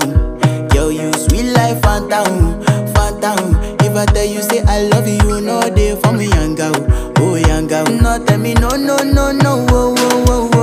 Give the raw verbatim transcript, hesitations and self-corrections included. phantom. Yo, you sweet life phantom, phantom. If I tell you say I love you, no day for me young girl, oh young girl. No tell me no no no no, oh oh oh.